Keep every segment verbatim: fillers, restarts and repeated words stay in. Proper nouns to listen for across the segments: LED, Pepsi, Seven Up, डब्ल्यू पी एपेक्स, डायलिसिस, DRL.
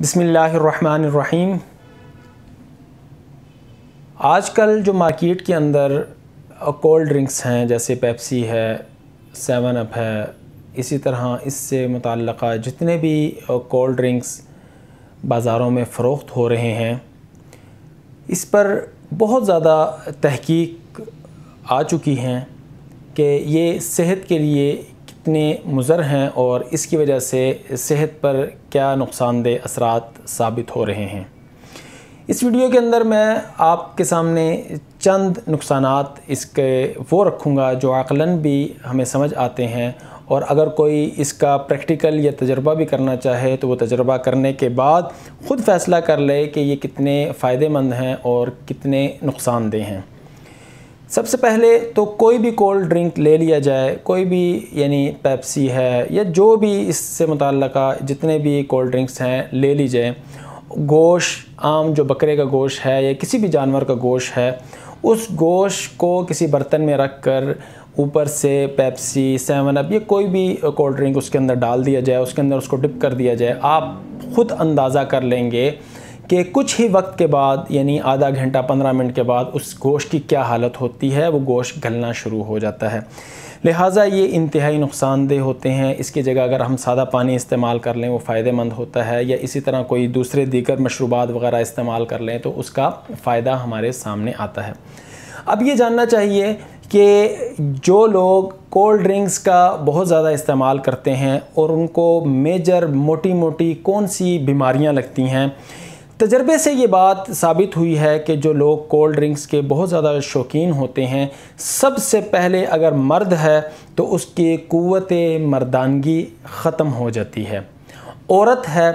बिस्मिल्लाहिर्रहमानिर्रहीम। आजकल जो मार्केट के अंदर कोल्ड ड्रिंक्स हैं जैसे पेप्सी है, सेवन अप है, इसी तरह इससे मुतल्लिक़ा जितने भी कोल्ड ड्रिंक्स बाज़ारों में फ़रोख्त हो रहे हैं, इस पर बहुत ज़्यादा तहकीक आ चुकी हैं कि ये सेहत के लिए कितने मुज़र हैं और इसकी वजह से सेहत पर क्या नुकसानदेह असरात साबित हो रहे हैं। इस वीडियो के अंदर मैं आपके सामने चंद नुकसानात इसके वो रखूँगा जो अक़लन भी हमें समझ आते हैं, और अगर कोई इसका प्रैक्टिकल या तजर्बा भी करना चाहे तो वो तजर्बा करने के बाद ख़ुद फ़ैसला कर ले कि ये कितने फ़ायदेमंद हैं और कितने नुकसानदेह हैं। सबसे पहले तो कोई भी कोल्ड ड्रिंक ले लिया जाए, कोई भी यानी पेप्सी है या जो भी इससे मुतल्लिक़ा जितने भी कोल्ड ड्रिंक्स हैं ले ली जाए, गोश्त आम जो बकरे का गोश्त है या किसी भी जानवर का गोश्त है, उस गोश्त को किसी बर्तन में रख कर ऊपर से पेप्सी, सेवन अप या कोई भी कोल्ड ड्रिंक उसके अंदर डाल दिया जाए, उसके अंदर उसको डिप कर दिया जाए, आप ख़ुद अंदाज़ा कर लेंगे कि कुछ ही वक्त के बाद यानी आधा घंटा पंद्रह मिनट के बाद उस गोश्त की क्या हालत होती है। वो गोश्त गलना शुरू हो जाता है, लिहाजा ये इंतहाई नुकसानदेह होते हैं। इसकी जगह अगर हम सादा पानी इस्तेमाल कर लें वो फ़ायदेमंद होता है, या इसी तरह कोई दूसरे दीगर मशरूबात वगैरह इस्तेमाल कर लें तो उसका फ़ायदा हमारे सामने आता है। अब ये जानना चाहिए कि जो लोग कोल्ड ड्रिंक्स का बहुत ज़्यादा इस्तेमाल करते हैं और उनको मेजर मोटी मोटी कौन सी बीमारियां लगती हैं। तजर्बे से ये बात साबित हुई है कि जो लोग कोल्ड ड्रिंक्स के बहुत ज़्यादा शौकीन होते हैं, सबसे पहले अगर मर्द है तो उसकी क़ुव्वत मर्दानगी ख़त्म हो जाती है, औरत है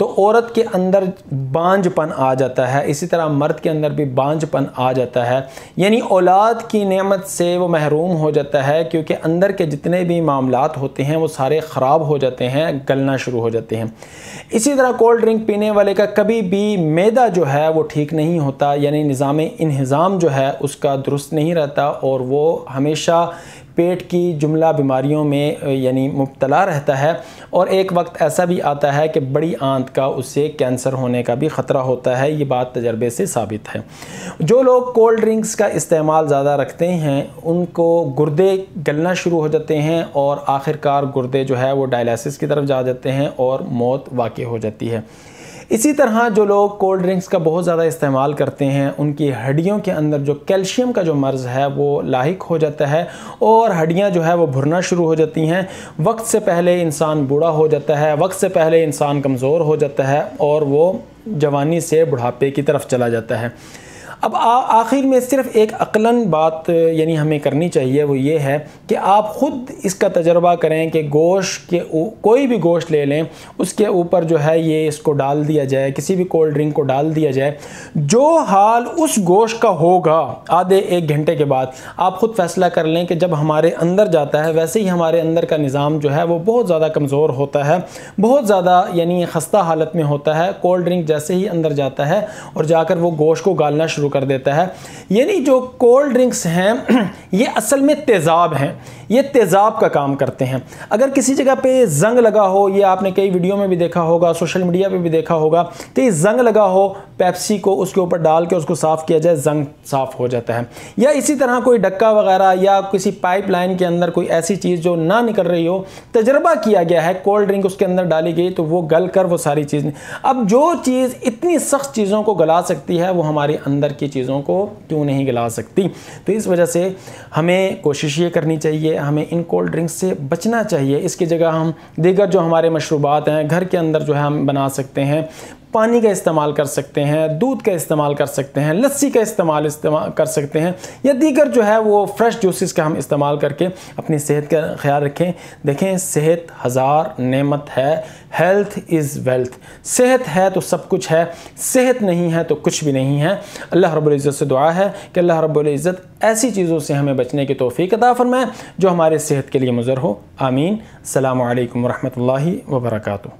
तो औरत के अंदर बांझपन आ जाता है, इसी तरह मर्द के अंदर भी बांझपन आ जाता है, यानी औलाद की नेमत से वो महरूम हो जाता है क्योंकि अंदर के जितने भी मामलात होते हैं वो सारे ख़राब हो जाते हैं, गलना शुरू हो जाते हैं। इसी तरह कोल्ड ड्रिंक पीने वाले का कभी भी मैदा जो है वो ठीक नहीं होता, यानी निज़ाम इन्हिज़ाम जो है उसका दुरुस्त नहीं रहता और वो हमेशा पेट की जुमला बीमारियों में यानी मुब्तला रहता है, और एक वक्त ऐसा भी आता है कि बड़ी आंत का उससे कैंसर होने का भी ख़तरा होता है। ये बात तजर्बे से साबित है। जो लोग कोल्ड ड्रिंक्स का इस्तेमाल ज़्यादा रखते हैं उनको गुर्दे गलना शुरू हो जाते हैं और आखिरकार गुर्दे जो है वो डायलिसिस की तरफ जा जाते हैं और मौत वाक़ई हो जाती है। इसी तरह जो लोग कोल्ड ड्रिंक्स का बहुत ज़्यादा इस्तेमाल करते हैं उनकी हड्डियों के अंदर जो कैल्शियम का जो मर्ज़ है वो लाहिक हो जाता है और हड्डियां जो है वो भुरना शुरू हो जाती हैं। वक्त से पहले इंसान बूढ़ा हो जाता है, वक्त से पहले इंसान कमज़ोर हो जाता है और वो जवानी से बुढ़ापे की तरफ चला जाता है। अब आखिर में सिर्फ़ एक अक्लन बात यानी हमें करनी चाहिए, वो ये है कि आप ख़ुद इसका तजर्बा करें कि गोश्त के कोई भी गोश्त ले लें, उसके ऊपर जो है ये इसको डाल दिया जाए, किसी भी कोल्ड ड्रिंक को डाल दिया जाए, जो हाल उस गोश्त का होगा आधे एक घंटे के बाद आप ख़ुद फ़ैसला कर लें कि जब हमारे अंदर जाता है वैसे ही हमारे अंदर का निज़ाम जो है वो बहुत ज़्यादा कमज़ोर होता है, बहुत ज़्यादा यानी खस्ता हालत में होता है। कोल्ड ड्रिंक जैसे ही अंदर जाता है और जाकर वो गोश्त को गालना शुरू कर देता है। यानी जो कोल्ड ड्रिंक्स हैं ये असल में तेज़ाब हैं, ये तेज़ाब का काम करते हैं। अगर किसी जगह पे जंग लगा हो, ये आपने कई वीडियो में भी देखा होगा, सोशल मीडिया पे भी देखा होगा, तो ये जंग लगा हो पेप्सी को उसके ऊपर डाल के उसको साफ़ किया जाए, जंग साफ़ हो जाता है। या इसी तरह कोई डक्का वगैरह या किसी पाइपलाइन के अंदर कोई ऐसी चीज़ जो ना निकल रही हो, तजर्बा किया गया है, कोल्ड ड्रिंक उसके अंदर डाली गई तो वो गल कर वो सारी चीज़। अब जो चीज़ इतनी सख्त चीज़ों को गला सकती है वो हमारे अंदर की चीज़ों को क्यों नहीं गला सकती। तो इस वजह से हमें कोशिश ये करनी चाहिए, हमें इन कोल्ड ड्रिंक्स से बचना चाहिए। इसकी जगह हम दीगर जो हमारे मशरूबात हैं घर के अंदर जो है हम बना सकते हैं, पानी का इस्तेमाल कर सकते हैं, दूध का इस्तेमाल कर सकते हैं, लस्सी का इस्तेमाल इस्तेमाल कर सकते हैं, या दीगर जो है वो फ्रेश जूसेस का हम इस्तेमाल करके अपनी सेहत का ख्याल रखें। देखें, सेहत हज़ार नेमत है, हेल्थ इज़ वेल्थ, सेहत है तो सब कुछ है, सेहत नहीं है तो कुछ भी नहीं है। अल्लाह रब्बुल इज़्ज़त से दुआ है कि अल्लाह रब्बुल इज़्ज़त ऐसी चीज़ों से हमें बचने की तौफीक अता फरमाए जो हमारे सेहत के लिए मुज़र हो। आमीन। अस्सलामु अलैकुम वरहमतुल्लाहि वबरकातुहू।